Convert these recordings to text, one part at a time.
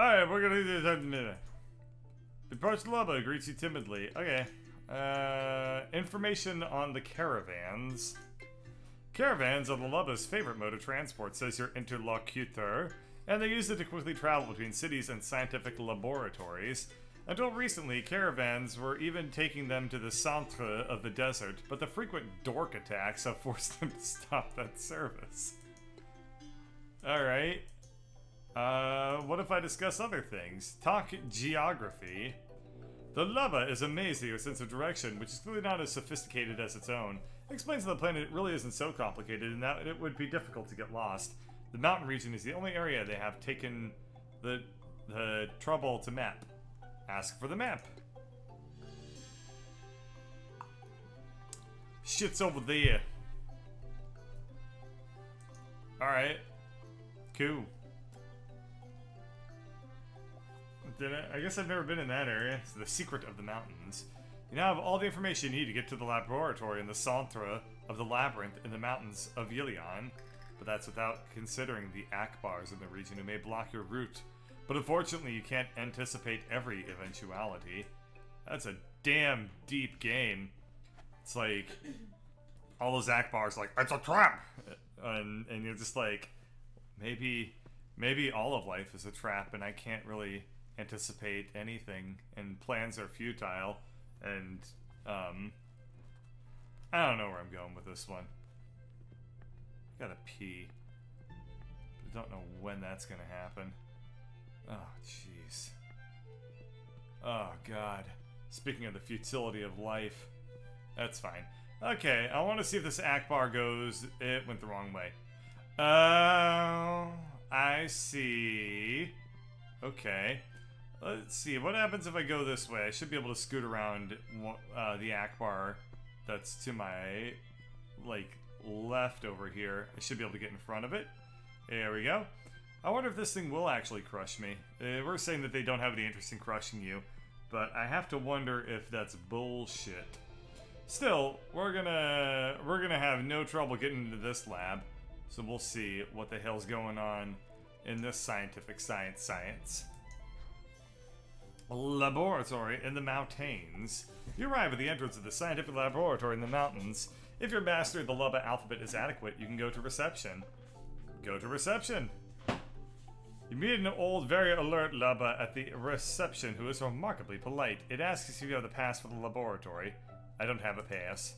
Alright, we're gonna do this in a minute. The approach Lubba greets you timidly. Okay. Information on the caravans. Caravans are the Lubba's favorite mode of transport, says your interlocutor, and they use it to quickly travel between cities and scientific laboratories. Until recently, caravans were even taking them to the centre of the desert, but the frequent dork attacks have forced them to stop that service. Alright. What if I discuss other things? Talk geography. The Lava is amazed at your sense of direction, which is clearly not as sophisticated as its own. It explains that the planet really isn't so complicated and that it would be difficult to get lost. The mountain region is the only area they have taken the trouble to map. Ask for the map. Shit's over there. Alright. Cool. I guess I've never been in that area. It's the secret of the mountains. You now have all the information you need to get to the laboratory in the centre of the labyrinth in the mountains of Yilion, but that's without considering the Akbars in the region who may block your route. But unfortunately, you can't anticipate every eventuality. That's a damn deep game. It's like all those Akbars like, it's a trap! And you're just like, maybe all of life is a trap and I can't really anticipate anything, and plans are futile, and I don't know where I'm going with this one. I gotta pee. I don't know when that's gonna happen. Oh, jeez. Oh, God. Speaking of the futility of life, that's fine. Okay, I want to see if this Akbar goes. It went the wrong way. Oh, I see. Okay. Let's see, what happens if I go this way? I should be able to scoot around the Akbar that's to my, like, left over here. I should be able to get in front of it. There we go. I wonder if this thing will actually crush me. We're saying that they don't have any interest in crushing you, but I have to wonder if that's bullshit. Still, we're gonna have no trouble getting into this lab, so we'll see what the hell's going on in this scientific science. Laboratory in the mountains. You arrive at the entrance of the scientific laboratory in the mountains. If your mastery of the Lubba alphabet is adequate, you can go to reception. Go to reception. You meet an old, very alert Lubba at the reception who is remarkably polite. It asks if you have the pass for the laboratory. I don't have a pass.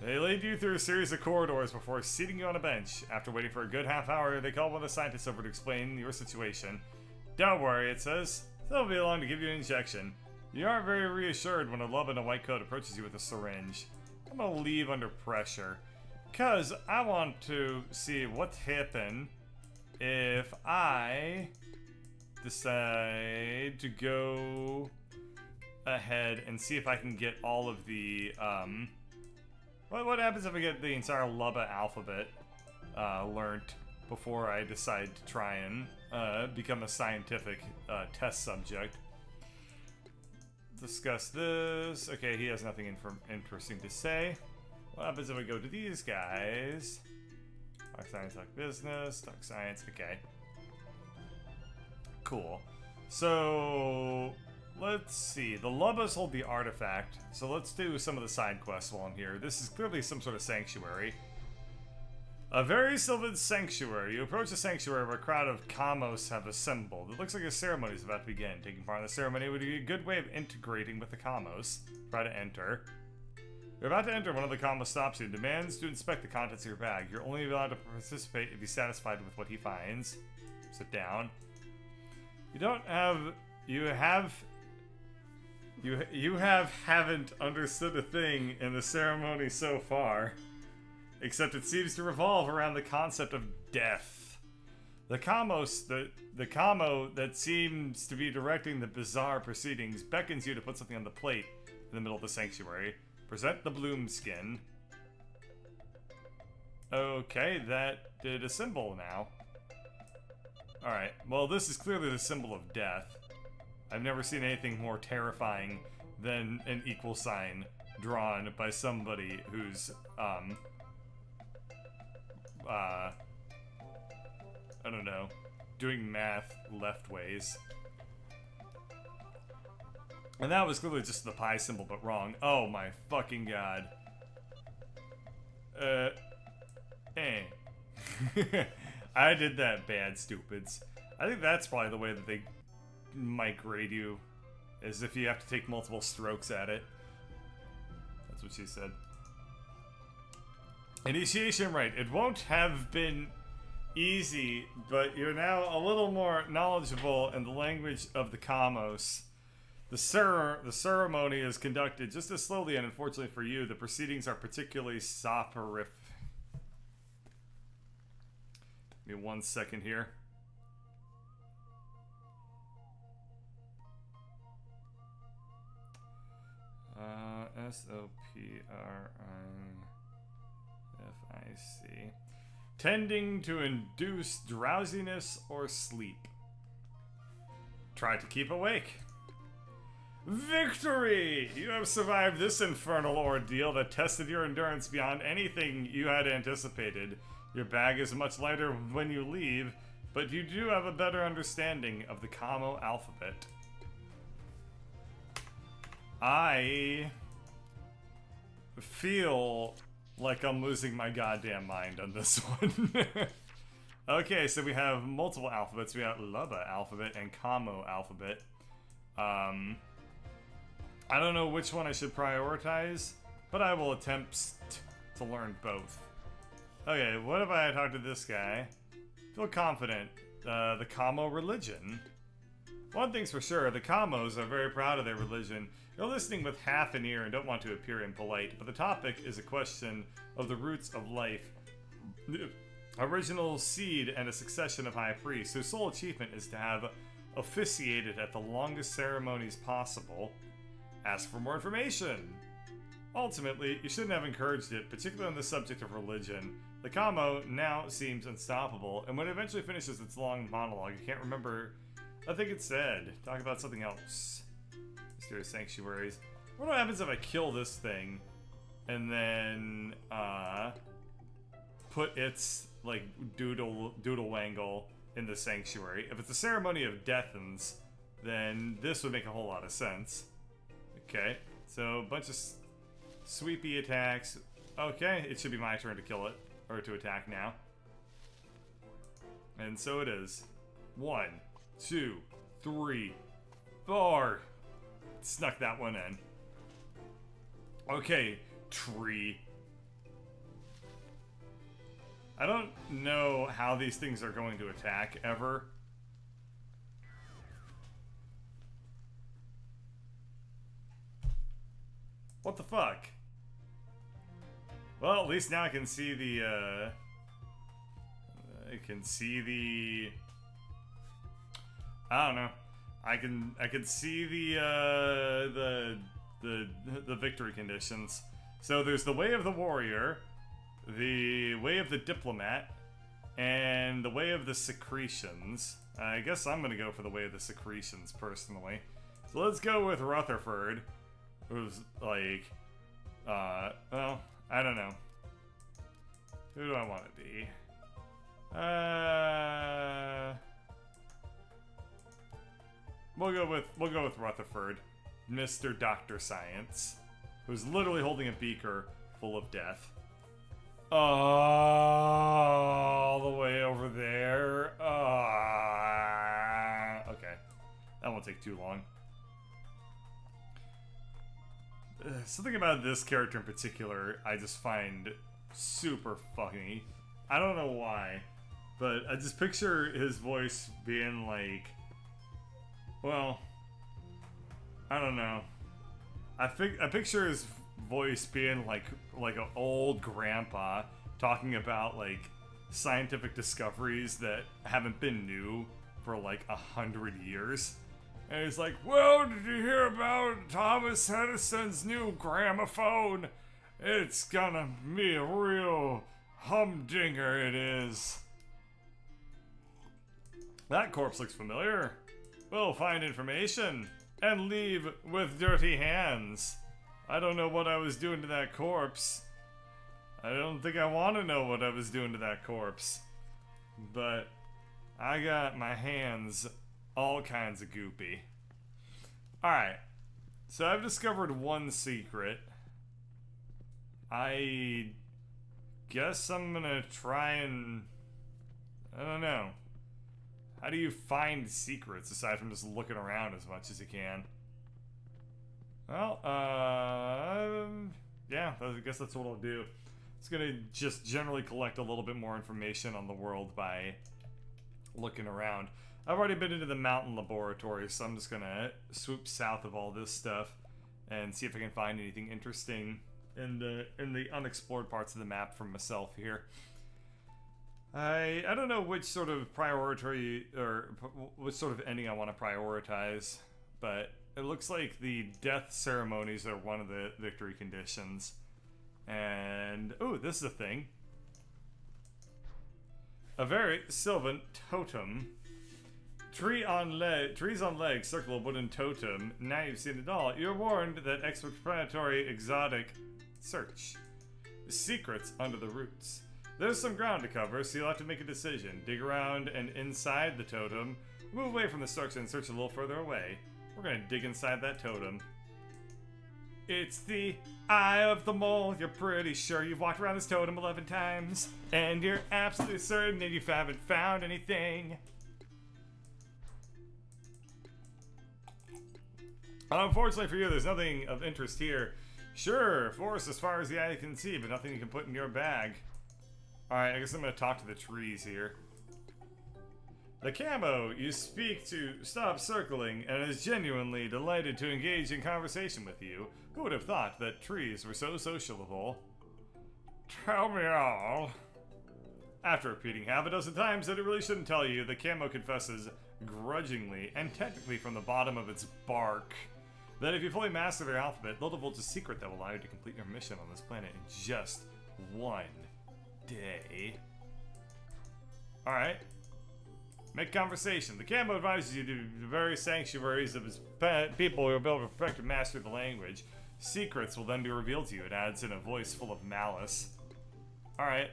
They lead you through a series of corridors before seating you on a bench. After waiting for a good half hour, they call one of the scientists over to explain your situation. Don't worry, it says. They'll be along to give you an injection. You aren't very reassured when a Lubba in a white coat approaches you with a syringe. I'm gonna leave under pressure, cause I want to see what's happened if I decide to go ahead and see if I can get all of the what happens if I get the entire Lubba alphabet learnt before I decide to try and become a scientific test subject. Discuss this. Okay, he has nothing interesting to say. What happens if I go to these guys? Talk science, talk business, talk science. Okay. Cool. So, let's see. The Lubbas hold the artifact, so let's do some of the side quests while I'm here. This is clearly some sort of sanctuary. A very sylvan sanctuary. You approach a sanctuary where a crowd of Kamos have assembled. It looks like a ceremony is about to begin. Taking part in the ceremony would be a good way of integrating with the Kamos. Try to enter. You're about to enter. One of the Kamos stops you and demands to inspect the contents of your bag. You're only allowed to participate if you're satisfied with what he finds. Sit down. You haven't understood a thing in the ceremony so far. Except it seems to revolve around the concept of death. The Kamos, the Kamo that seems to be directing the bizarre proceedings beckons you to put something on the plate in the middle of the sanctuary. Present the Bloomskin. Okay, that did a symbol now. Alright, well this is clearly the symbol of death. I've never seen anything more terrifying than an equal sign drawn by somebody who's, I don't know. doing math left ways. And that was clearly just the pi symbol, but wrong. Oh my fucking god. I did that bad, stupids. I think that's probably the way that they migrate you, is if you have to take multiple strokes at it. That's what she said. Initiation right. It won't have been easy, but you're now a little more knowledgeable in the language of the Kamos. The ceremony is conducted just as slowly, and unfortunately for you, the proceedings are particularly soporific. Give me 1 second here. S-O-P-R-I-F-I-C. Tending to induce drowsiness or sleep. Try to keep awake. Victory! You have survived this infernal ordeal that tested your endurance beyond anything you had anticipated. Your bag is much lighter when you leave, but you do have a better understanding of the Kamo alphabet. I feel like I'm losing my goddamn mind on this one. Okay, so we have multiple alphabets. We have Lubba alphabet and Kamo alphabet. I don't know which one I should prioritize, but I will attempt to learn both. Okay, what if I talk to this guy? Feel confident. The Kamo religion. One thing's for sure, the Kamos are very proud of their religion. You're listening with half an ear and don't want to appear impolite, but the topic is a question of the roots of life. Original seed and a succession of high priests, whose sole achievement is to have officiated at the longest ceremonies possible. Ask for more information. Ultimately, you shouldn't have encouraged it, particularly on the subject of religion. The Kamo now seems unstoppable, and when it eventually finishes its long monologue, you can't remember. I think it said, talk about something else. Mysterious sanctuaries. What happens if I kill this thing and then put its like doodle wangle in the sanctuary? If it's a ceremony of deathens, then this would make a whole lot of sense. Okay, so a bunch of sweepy attacks. Okay, it should be my turn to kill it, or to attack now. And so it is. 1, 2, 3, 4. Snuck that one in. Okay, tree. I don't know how these things are going to attack, ever. What the fuck? Well, at least now I can see the, I don't know. I can see the victory conditions. So there's the way of the warrior, the way of the diplomat, and the way of the secretions. I guess I'm gonna go for the way of the secretions personally. So let's go with Rutherford, who's like, well, I don't know. Who do I want to be? We'll go with Rutherford, Mr. Dr. Science, who's literally holding a beaker full of death. All the way over there. Okay, that won't take too long. Something about this character in particular I just find super funny. I don't know why, but I just picture his voice being like, well, I don't know. I picture his voice being like an old grandpa talking about like scientific discoveries that haven't been new for like 100 years, and he's like, "Well, did you hear about Thomas Edison's new gramophone? It's gonna be a real humdinger, it is." That corpse looks familiar. We'll find information and leave with dirty hands. I don't know what I was doing to that corpse. I don't think I want to know what I was doing to that corpse. But I got my hands all kinds of goopy. Alright, so I've discovered one secret. I guess I'm gonna try and... I don't know. How do you find secrets aside from just looking around as much as you can? Well, yeah, I guess that's what I'll do. It's gonna just generally collect a little bit more information on the world by looking around. I've already been into the mountain laboratory, so I'm just gonna swoop south of all this stuff and see if I can find anything interesting in the unexplored parts of the map for myself here. I don't know which sort of priority or what sort of ending I want to prioritize, but it looks like the death ceremonies are one of the victory conditions. And oh, this is a thing. A very sylvan totem. Trees on legs, circle of wooden totem. Now you've seen it all. You're warned that exploratory exotic search. Secrets under the roots. There's some ground to cover, so you'll have to make a decision. Dig around and inside the totem. Move away from the structure and search a little further away. We're gonna dig inside that totem. It's the Eye of the Mole. You're pretty sure you've walked around this totem 11 times. And you're absolutely certain that you haven't found anything. Unfortunately for you, there's nothing of interest here. Sure, forest as far as the eye can see, but nothing you can put in your bag. Alright, I guess I'm gonna talk to the trees here. The Kamo you speak to stops circling and is genuinely delighted to engage in conversation with you. Who would have thought that trees were so sociable? Tell me all. After repeating half a dozen times that it really shouldn't tell you, the Kamo confesses grudgingly and technically from the bottom of its bark that if you fully master their alphabet, they'll divulge a secret that will allow you to complete your mission on this planet in just one day. Alright. Make conversation. The Kamo advises you to the various sanctuaries of his people who will be able to perfect and master the language. Secrets will then be revealed to you, it adds in a voice full of malice. Alright,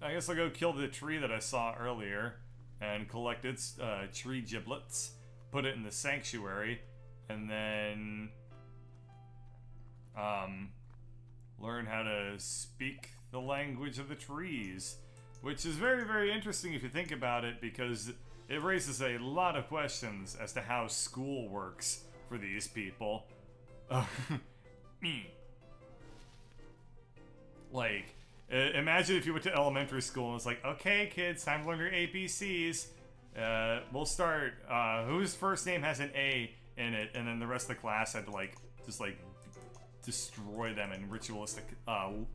I guess I'll go kill the tree that I saw earlier and collect its tree giblets, put it in the sanctuary, and then learn how to speak the language of the trees. Which is very, very interesting if you think about it, because it raises a lot of questions as to how school works for these people. Like, imagine if you went to elementary school and it's like, okay kids, time to learn your ABCs. We'll start, whose first name has an A in it, and then the rest of the class had to like destroy them in ritualistic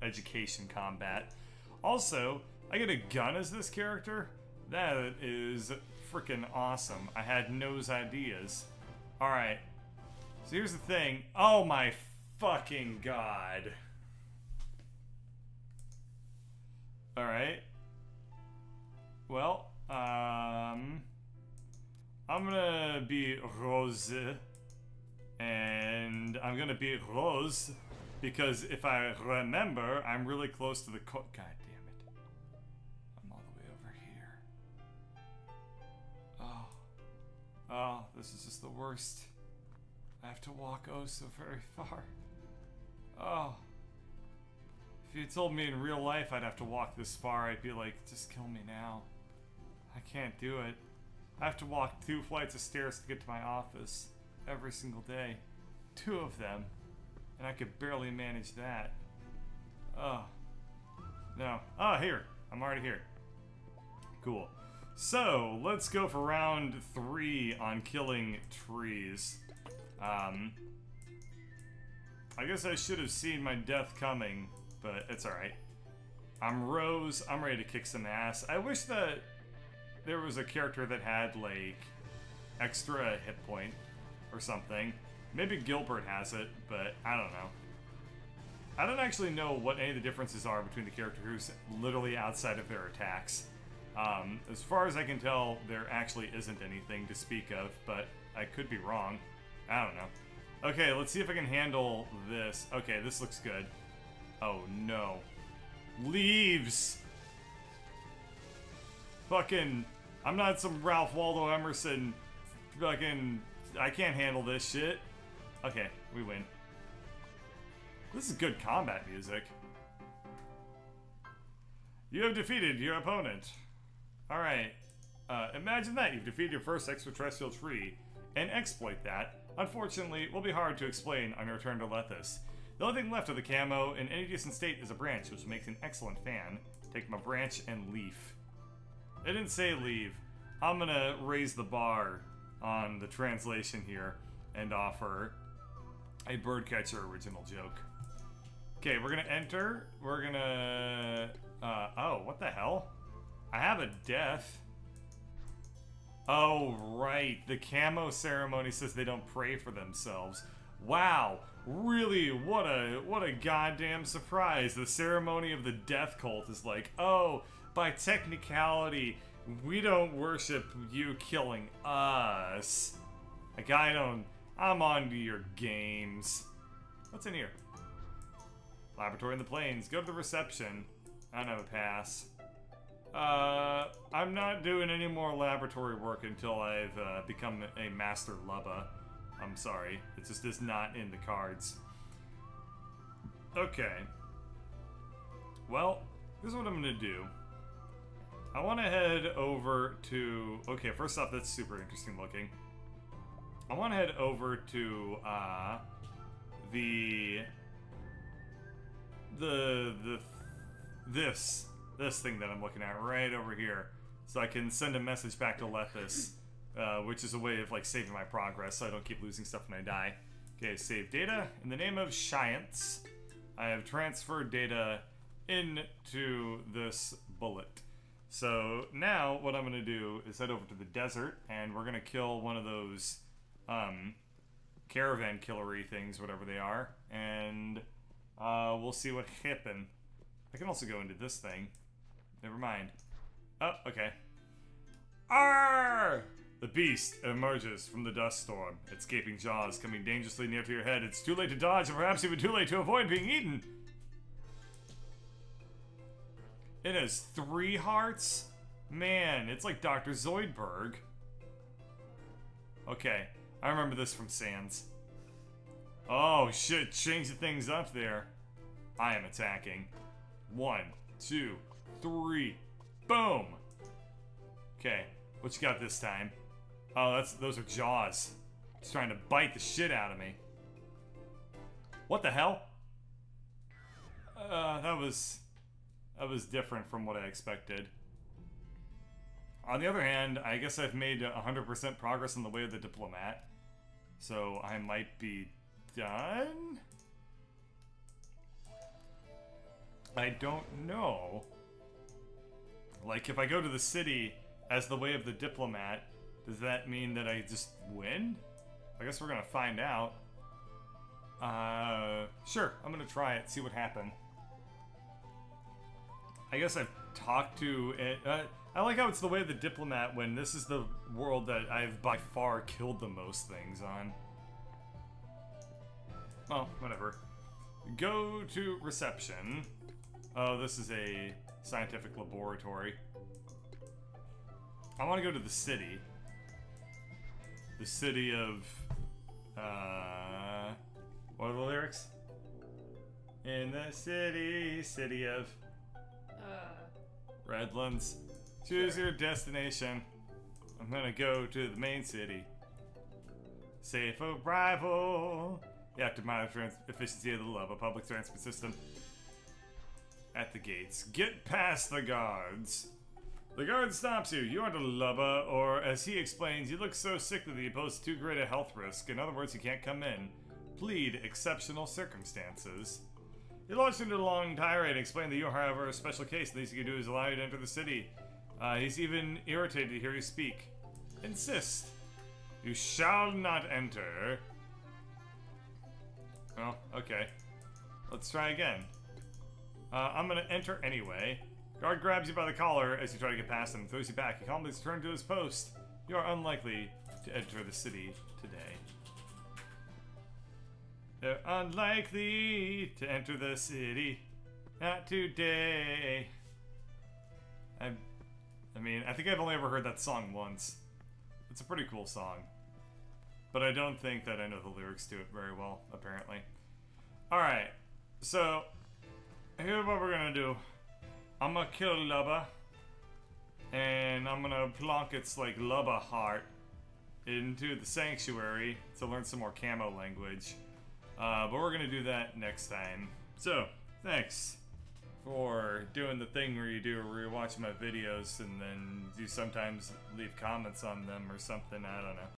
education combat. Also, I get a gun as this character? That is freaking awesome. I had no ideas. Alright. So here's the thing. Oh my fucking god. Alright. Well, I'm gonna be Rose. And I'm gonna be Rose. Because if I remember, I'm really close to the court guide. Oh, this is just the worst. I have to walk oh so very far. Oh. If you told me in real life I'd have to walk this far, I'd be like, just kill me now. I can't do it. I have to walk 2 flights of stairs to get to my office every single day. 2 of them. And I could barely manage that. Oh. No. Oh, here. I'm already here. Cool. So, let's go for round 3 on killing trees. I guess I should have seen my death coming, but it's alright. I'm Rose, I'm ready to kick some ass. I wish that there was a character that had, like, extra hit point or something. Maybe Gilbert has it, but I don't know. I don't actually know what any of the differences are between the character who's literally outside of their attacks. As far as I can tell, there actually isn't anything to speak of, but I could be wrong. I don't know. Okay, let's see if I can handle this. Okay, this looks good. Oh, no. Leaves! Fucking... I'm not some Ralph Waldo Emerson fucking, I can't handle this shit. Okay, we win. This is good combat music. You have defeated your opponent. Alright. Imagine that. You've defeated your first extraterrestrial tree. And exploit that. Unfortunately, will be hard to explain on your return to Lethus. The only thing left of the camo in any decent state is a branch, which makes an excellent fan. Take my branch and leaf. They didn't say leave. I'm gonna raise the bar on the translation here and offer a Bird Catcher original joke. Okay, we're gonna enter. We're gonna... oh, what the hell? I have a death. Oh, right. The Kamo ceremony says they don't pray for themselves. Wow. Really, what a goddamn surprise. The ceremony of the death cult is like, oh, by technicality, we don't worship you killing us. Like, I'm on to your games. What's in here? Laboratory in the plains. Go to the reception. I don't have a pass. I'm not doing any more laboratory work until I've become a master Lubba. I'm sorry. It's just this not in the cards. Okay. Well, here's what I'm going to do. I want to head over to... Okay, first off, that's super interesting looking. I want to head over to this thing that I'm looking at right over here, so I can send a message back to Lethus, which is a way of like saving my progress so I don't keep losing stuff when I die. Okay, save data. In the name of science, I have transferred data into this bullet. So now what I'm gonna do is head over to the desert, and we're gonna kill one of those caravan killery things, whatever they are, and we'll see what happens. I can also go into this thing. Never mind. Oh, okay. Arr! The beast emerges from the dust storm, its gaping jaws coming dangerously near to your head. It's too late to dodge, and perhaps even too late to avoid being eaten. It has 3 hearts? Man, it's like Dr. Zoidberg. Okay, I remember this from Sans. Oh shit, change the things up there. I am attacking. 1, 2, 3, boom! Okay, what you got this time? Oh, those are jaws. It's trying to bite the shit out of me. What the hell? That was different from what I expected. On the other hand, I guess I've made 100% progress on the way of the diplomat, so I might be done? I don't know. Like, if I go to the city as the way of the diplomat, does that mean that I just win? I guess we're gonna find out. Sure, I'm gonna try it, see what happened. I guess I've talked to it. I like how it's the way of the diplomat when this is the world that I've by far killed the most things on. Well, whatever. Go to reception. Oh, this is a scientific laboratory. I want to go to the city. The city of... what are the lyrics? In the city of... Redlands. Choose your destination. I'm gonna go to the main city. Safe arrival. You have to monitor the efficiency of the Lava public transport system. At the gates. Get past the guards. The guard stops you. You aren't a Lubba, or as he explains, you look so sickly that you pose too great a health risk. In other words, you can't come in. Plead exceptional circumstances. He launched into a long tirade and explained that you are, however, a special case. The least you can do is allow you to enter the city. He's even irritated to hear you speak. Insist. You shall not enter. Oh, okay. Let's try again. I'm gonna enter anyway. Guard grabs you by the collar as you try to get past him and throws you back. He calmly returns to his post. You are unlikely to enter the city today. They're unlikely to enter the city. Not today. I'm... I mean, I think I've only ever heard that song once. It's a pretty cool song. But I don't think that I know the lyrics to it very well, apparently. Alright, so here's what we're gonna do. I'm gonna kill Lubba, and I'm gonna plonk its, like, Lubba heart into the sanctuary to learn some more Kamo language. But we're gonna do that next time. So, thanks for doing the thing where you do where you watch my videos and then you sometimes leave comments on them or something, I don't know.